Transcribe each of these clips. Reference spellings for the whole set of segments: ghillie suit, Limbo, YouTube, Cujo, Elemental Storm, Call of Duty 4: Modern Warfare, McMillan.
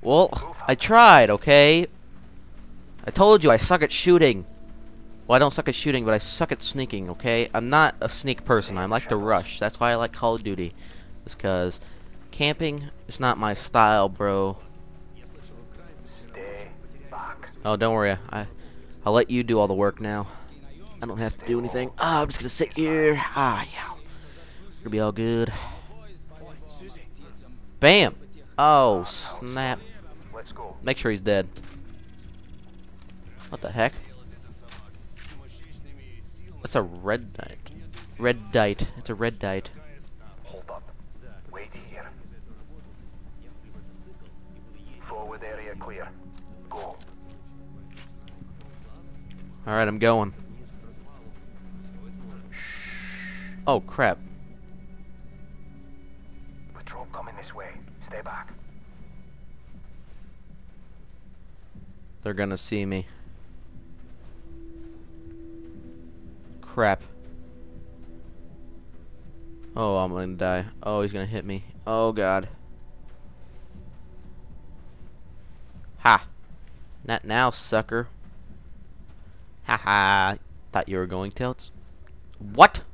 Well, I tried, okay? I told you I suck at shooting. Well, I don't suck at shooting, but I suck at sneaking, okay? I'm not a sneak person. I like to rush. That's why I like Call of Duty. It's because camping is not my style, bro. Stay back. Oh, don't worry. I'll let you do all the work now. I don't have to do anything. Ah, I'm just gonna sit here. Ah, yeah. It's gonna be all good. Bam! Oh, snap. Make sure he's dead. What the heck? That's a red dite. Red dite. It's a red dite. Hold up. Wait here. Forward area clear. Go. Alright, I'm going. Oh, crap. Patrol coming this way. Stay back. They're gonna see me. Crap. Oh, I'm gonna die. Oh, he's gonna hit me. Oh, God. Ha. Not now, sucker. Ha ha. Thought you were going tilts. What?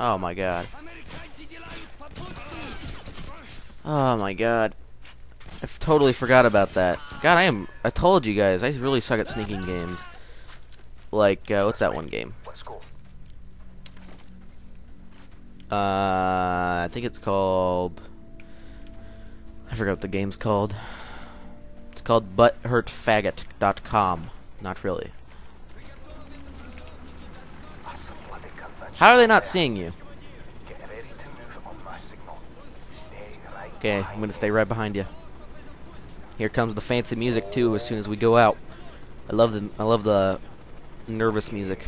Oh my god. Oh my god. I totally forgot about that. God, I told you guys, I really suck at sneaking games. Like, what's that one game? I think it's called... I forgot what the game's called. It's called butthurtfaggot.com. Not really. How are they not seeing you? Okay, I'm gonna stay right behind you. Here comes the fancy music too. As soon as we go out, I love the nervous music.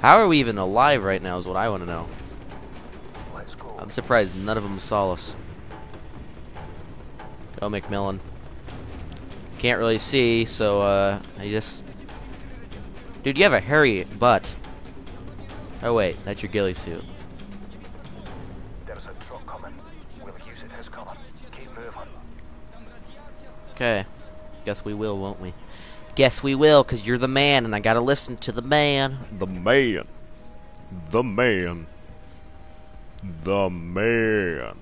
How are we even alive right now? Is what I want to know. I'm surprised none of them saw us. Go, McMillan. Can't really see, so I just... Dude, you have a hairy butt. Oh wait, that's your ghillie suit. There's a truck coming. We'll use it as cover. Keep moving. Okay. Guess we will, won't we? Guess we will, cause you're the man, and I gotta listen to the man. The man. The man. The man.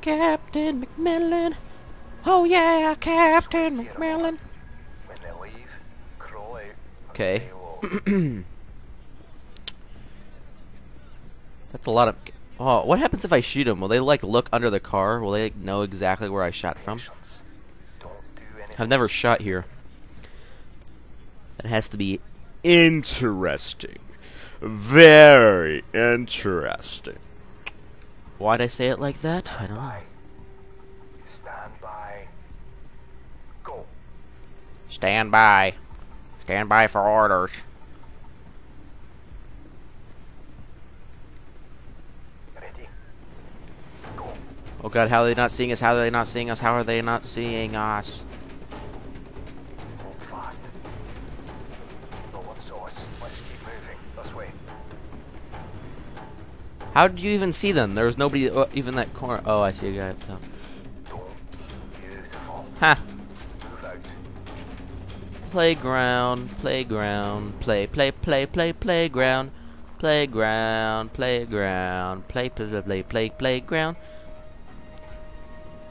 Captain McMillan. Oh yeah, Captain McMillan. When they leave, crawl out. Okay. That's a lot of... Oh, what happens if I shoot them? Will they, like, look under the car? Will they, like, know exactly where I shot from? I've never shot here. That has to be interesting. Very interesting. Why'd I say it like that? I don't know. Stand by. Go. Stand by. Stand by for orders. Ready. Go. Oh god, how are they not seeing us? How are they not seeing us? How are they not seeing us? Hold fast. No one saw us. Let's keep moving. This way. How did you even see them? There was nobody even that corner. Oh, I see a guy up top. Beautiful. Ha! Move out. Playground, playground, playground, playground, playground, playground.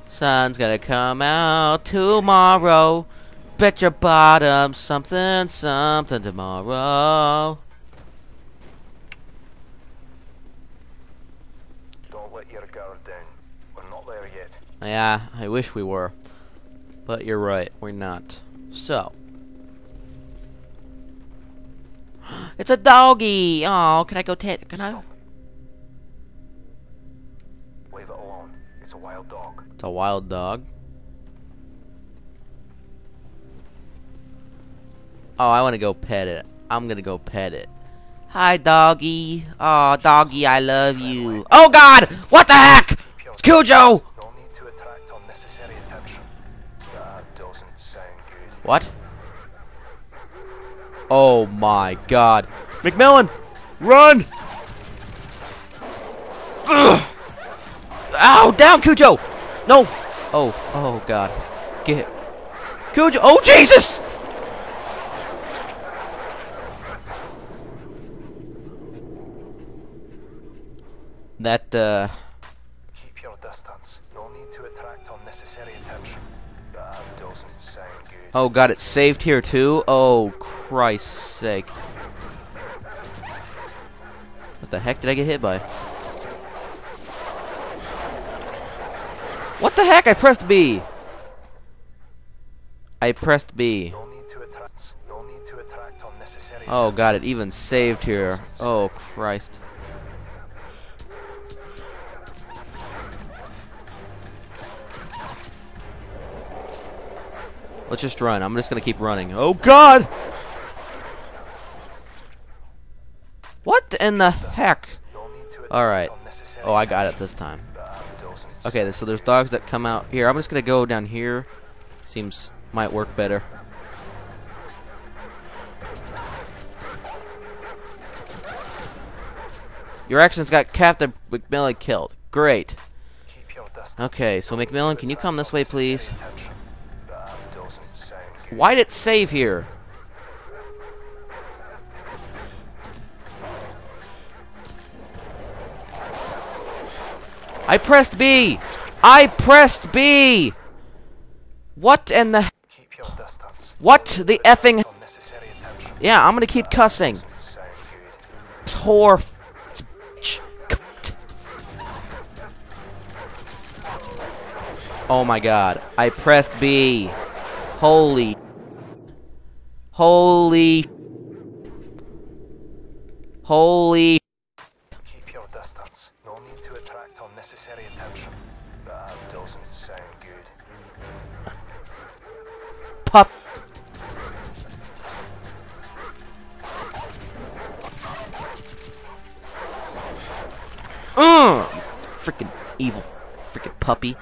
Sun's gonna come out tomorrow. Bet your bottom something tomorrow. Yeah, I wish we were. But you're right, we're not. So. It's a doggy! Oh, can I go can I? Leave it alone. It's a wild dog. It's a wild dog. Oh, I wanna go pet it. I'm gonna go pet it. Hi, doggy. Oh, doggy, I love you. Oh god! What the heck? It's Cujo! What? Oh my god. McMillan! Run! Ugh. Ow! Down, Cujo! No! Oh, oh god. Get Cujo! Oh Jesus! That keep your distance. No need to attract unnecessary attention. That doesn't sound good. Oh god, it's saved here too? Oh Christ's sake. What the heck did I get hit by? What the heck? I pressed B. I pressed B. No need to attract unnecessary. Oh god, it even saved here. Oh Christ. Let's just run. I'm just gonna keep running. Oh god! What in the heck? Alright. Oh, I got it this time. Okay, so there's dogs that come out here. I'm just gonna go down here. Seems might work better. Your actions got Captain McMillan killed. Great. Okay, so McMillan, can you come this way, please? Why did it save here? I pressed B. I pressed B. What in the? What the effing? Yeah, I'm gonna keep cussing. This whore. Oh my god! I pressed B. Holy. Holy. Holy. Keep your distance. No need to attract unnecessary attention. That doesn't sound good. Pop. Freaking evil. Freaking puppy.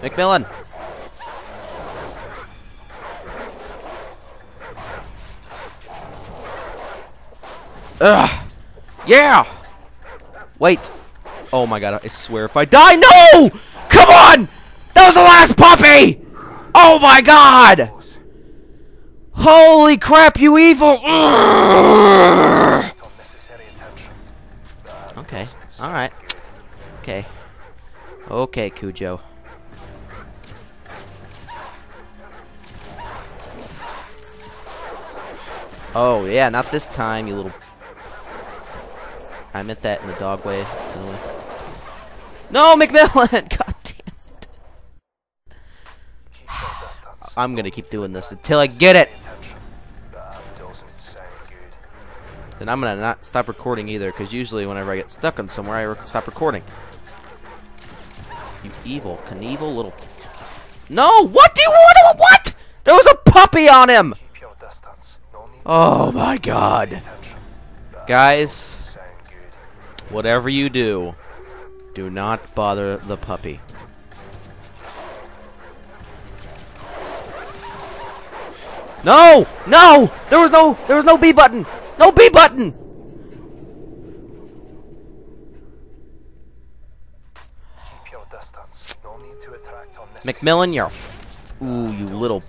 McMillan! Ugh! Yeah! Wait! Oh my god, I swear if I die— No! Come on! That was the last puppy! Oh my god! Holy crap, you evil! Ugh. Okay, alright. Okay. Okay, Cujo. Oh, yeah, not this time, you little... I meant that in the dog way. No, McMillan! God damn it. I'm gonna keep doing this until I get it! Then I'm gonna not stop recording either, because usually whenever I get stuck on somewhere, I stop recording. You evil, Knievel little... No! What do you want? What?! There was a puppy on him! Oh my god. Guys, whatever you do, do not bother the puppy. No! No! There was no B button! No B button! Keep your distance. No need to attract on this. McMillan, you're ooh, you little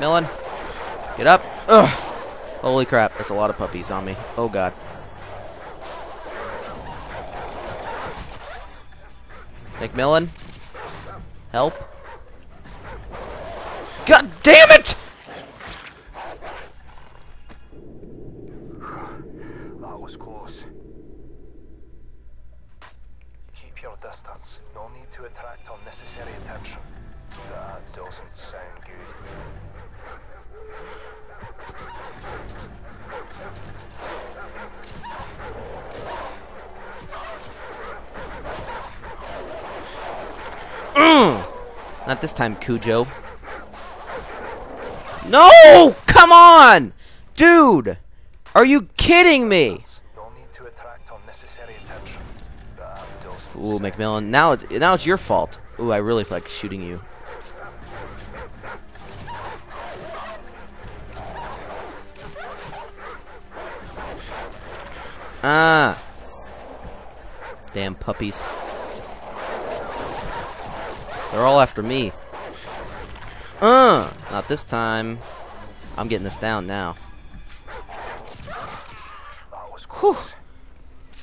Millen, get up. Ugh. Holy crap, that's a lot of puppies on me. Oh god. McMillan, help. God damn it! That was close. Keep your distance. No need to attract unnecessary attention. That doesn't sound good. Not this time, Cujo. No! Come on! Dude! Are you kidding me? Ooh, McMillan. Now it's your fault. Ooh, I really feel like shooting you. Ah! Damn puppies. They're all after me. Not this time. I'm getting this down now. Whew.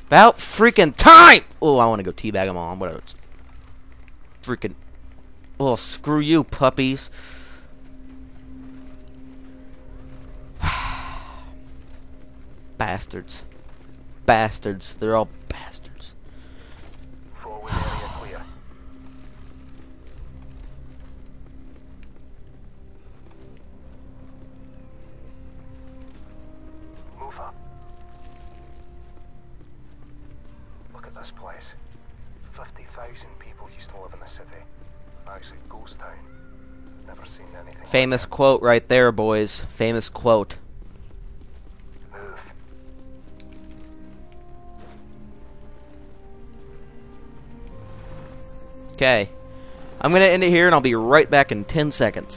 About freaking time! Oh, I want to go teabag them all. I'm gonna freaking... Oh, screw you, puppies. Bastards. Bastards. They're all bastards. Look at this place. 50,000 people used to live in the city. Actually, ghost town. Never seen anything. Famous quote right there, boys. Famous quote. Okay, I'm gonna end it here and I'll be right back in 10 seconds.